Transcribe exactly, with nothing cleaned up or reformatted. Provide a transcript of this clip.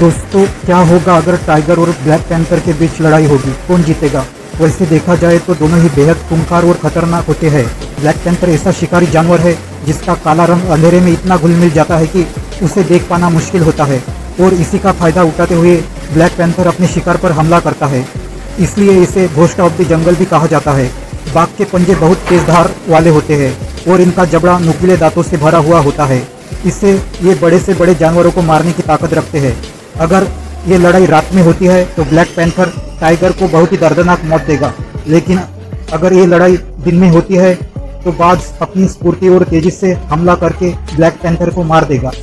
दोस्तों क्या होगा अगर टाइगर और ब्लैक पैंथर के बीच लड़ाई होगी, कौन जीतेगा? वैसे देखा जाए तो दोनों ही बेहद खूंखार और खतरनाक होते हैं। ब्लैक पैंथर ऐसा शिकारी जानवर है जिसका काला रंग अंधेरे में इतना घुल मिल जाता है कि उसे देख पाना मुश्किल होता है और इसी का फायदा उठाते हुए ब्लैक पैंथर अपने शिकार पर हमला करता है, इसलिए इसे घोस्ट ऑफ द जंगल भी कहा जाता है। बाघ के पंजे बहुत तेज धार वाले होते हैं और इनका जबड़ा नुकीले दांतों से भरा हुआ होता है, इससे ये बड़े से बड़े जानवरों को मारने की ताकत रखते हैं। अगर ये लड़ाई रात में होती है तो ब्लैक पैंथर टाइगर को बहुत ही दर्दनाक मौत देगा, लेकिन अगर ये लड़ाई दिन में होती है तो बाज अपनी स्फूर्ति और तेजी से हमला करके ब्लैक पैंथर को मार देगा।